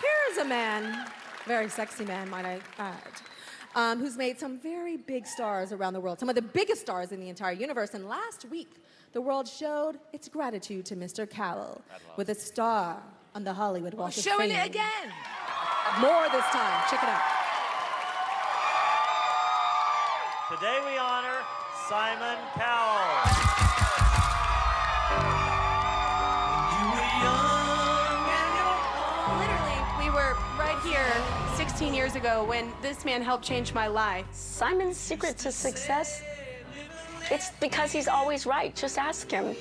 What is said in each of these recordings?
Here's a man, very sexy man, might I add, who's made some very big stars around the world, some of the biggest stars in the entire universe. And last week, the world showed its gratitude to Mr. Cowell with a star on the Hollywood Walk of Fame. Showing it again. More this time. Check it out. Today we honor Simon Cowell. Here 16 years ago when this man helped change my life. Simon's secret to success, it's because he's always right. Just ask him.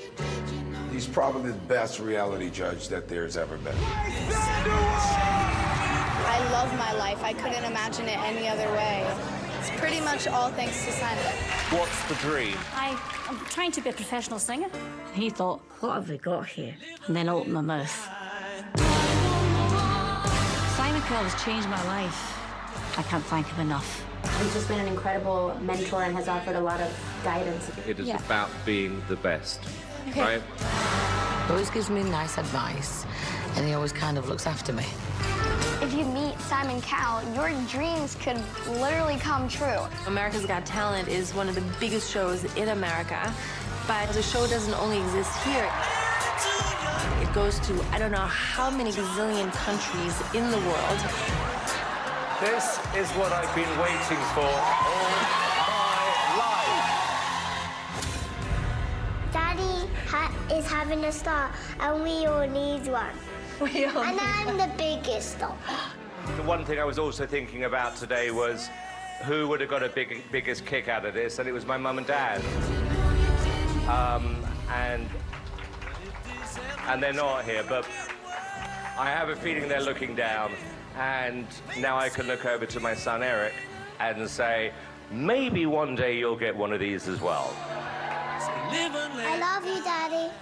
He's probably the best reality judge that there's ever been. I love my life. I couldn't imagine it any other way. It's pretty much all thanks to Simon. What's the dream? I'm trying to be a professional singer. He thought, what have we got here? And then opened my mouth. Has changed my life. I can't thank him enough. He's just been an incredible mentor and has offered a lot of guidance. It is about being the best, right? He always gives me nice advice, and he always kind of looks after me. If you meet Simon Cowell, your dreams could literally come true. America's Got Talent is one of the biggest shows in America, but the show doesn't only exist here. It goes to, I don't know how many gazillion countries in the world. This is what I've been waiting for all my life. Daddy is having a star, and we all need one. We all and I'm the biggest star. The one thing I was also thinking about today was who would have got a biggest kick out of this, and it was my mum and dad. And they're not here, but I have a feeling they're looking down, and now I can look over to my son Eric and say, maybe one day you'll get one of these as well. I love you, Daddy.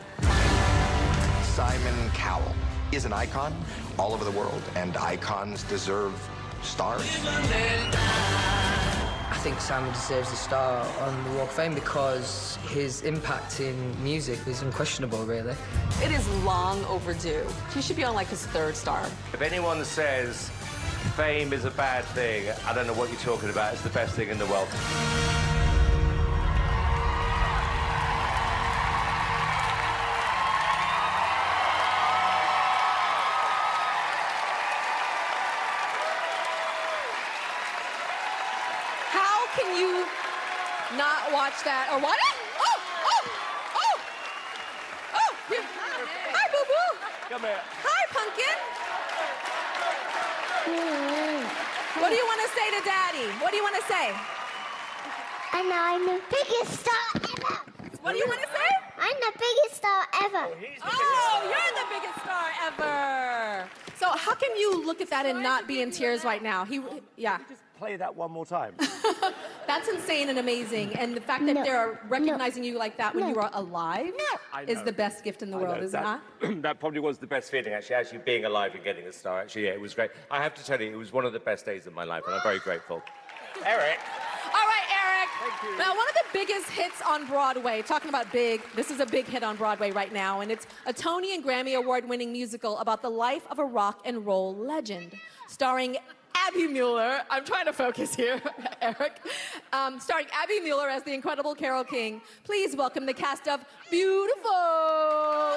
Simon Cowell is an icon all over the world, and icons deserve stars. I think Simon deserves a star on the Walk of Fame because his impact in music is unquestionable, really. It is long overdue. He should be on, like, his third star. If anyone says fame is a bad thing, I don't know what you're talking about. It's the best thing in the world. Can you not watch that or what? Oh, oh, oh, oh! Hi, Boo Boo. Come here. Hi, Pumpkin. What do you want to say to Daddy? What do you want to say? And I'm the biggest star ever. What do you want to say? I'm the biggest star ever. Oh, you're the biggest star ever. So how can you look at that and not be in tears right now? Yeah. Play that one more time. That's insane and amazing. And the fact that they're recognizing you like that when you are alive is the best gift in the world, is it not? That probably was the best feeling, actually being alive and getting a star. Actually, yeah, it was great. I have to tell you, it was one of the best days of my life, and I'm very grateful. Eric. All right, Eric. Thank you. Now, one of the biggest hits on Broadway, talking about big, this is a big hit on Broadway right now, and it's a Tony and Grammy Award-winning musical about the life of a rock and roll legend, starring Abby Mueller, I'm trying to focus here, Eric, starring Abby Mueller as the incredible Carol King. Please welcome the cast of Beautiful.